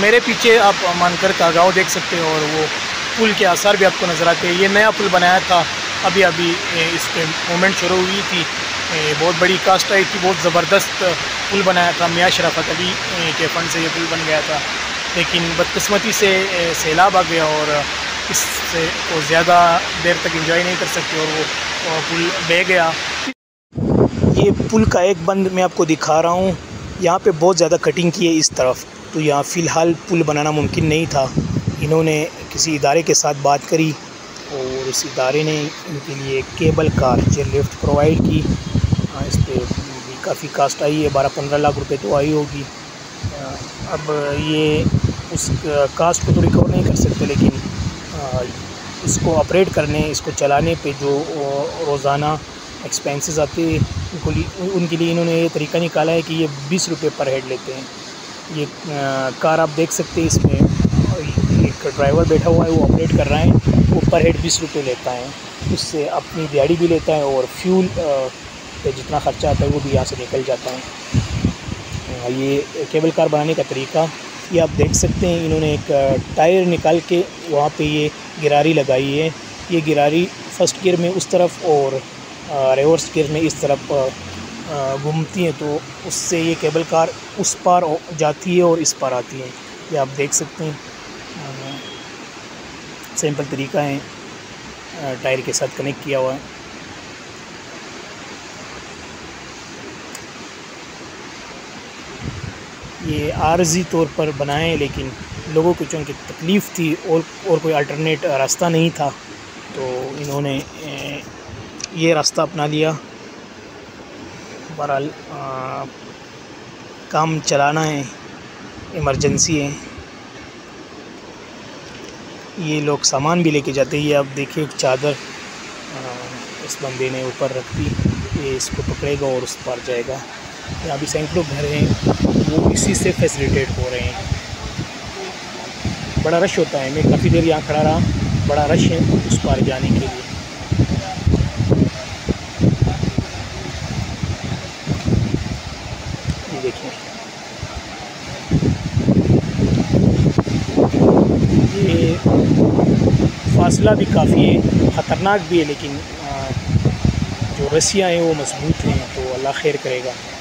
मेरे पीछे आप मानकर का गाँव देख सकते हो और वो पुल के आसार भी आपको नज़र आते हैं। ये नया पुल बनाया था, अभी अभी इस पर मूवमेंट शुरू हुई थी। बहुत बड़ी कास्ट आई थी, बहुत ज़बरदस्त पुल बनाया था। मियाँ शराफत अली के फंड से ये पुल बन गया था, लेकिन बदकिस्मती से सैलाब आ गया और इससे वो ज़्यादा देर तक एंजॉय नहीं कर सकते और वो पुल बह गया। ये पुल का एक बंद मैं आपको दिखा रहा हूँ, यहाँ पे बहुत ज़्यादा कटिंग की है इस तरफ, तो यहाँ फ़िलहाल पुल बनाना मुमकिन नहीं था। इन्होंने किसी इदारे के साथ बात करी और इस इदारे ने इनके लिए केबल कार चेयरलिफ्ट प्रोवाइड की। इस पर काफ़ी कास्ट आई है, 12-15 लाख रुपए तो आई होगी। अब ये उस कास्ट को तो रिकवर नहीं कर सकते, लेकिन इसको ऑपरेट करने, इसको चलाने पे जो रोज़ाना एक्सपेंसेस आते हैं उनके लिए इन्होंने ये तरीका निकाला है कि ये 20 रुपये पर हेड लेते हैं। ये कार आप देख सकते हैं, इसमें एक ड्राइवर बैठा हुआ है, वो ऑपरेट कर रहा है, वो पर हेड 20 रुपये लेता है। उससे अपनी दिहाड़ी भी लेता है और फ्यूल पे जितना ख़र्चा आता है वो भी यहाँ से निकल जाता है। ये केबल कार बनाने का तरीका ये आप देख सकते हैं। इन्होंने एक टायर निकाल के वहाँ पे ये गिरारी लगाई है। ये गिरारी फर्स्ट गियर में उस तरफ और रिवर्स गियर में इस तरफ घूमती हैं, तो उससे ये केबल कार उस पार जाती है और इस पार आती है। ये आप देख सकते हैं, सिंपल तरीका है, टायर के साथ कनेक्ट किया हुआ है। ये आर्जी तौर पर बनाए, लेकिन लोगों को चूँकि तकलीफ़ थी और कोई अल्टरनेट रास्ता नहीं था, तो इन्होंने ये रास्ता अपना लिया। बहरहाल काम चलाना है, इमरजेंसी है। ये लोग सामान भी लेके जाते हैं। ये आप देखिए, एक चादर इस बंदे ने ऊपर रख दी, ये इसको पकड़ेगा और उस पार जाएगा। यहाँ भी सैकड़ों घर हैं, वो इसी से फैसिलिटेट हो रहे हैं। बड़ा रश होता है, मैं काफ़ी देर यहाँ खड़ा रहा, बड़ा रश है उस पार जाने के लिए। ये देखिए, ये फासला भी काफ़ी है, ख़तरनाक भी है, लेकिन जो रस्सियाँ हैं वो मजबूत हैं, तो अल्लाह खैर करेगा।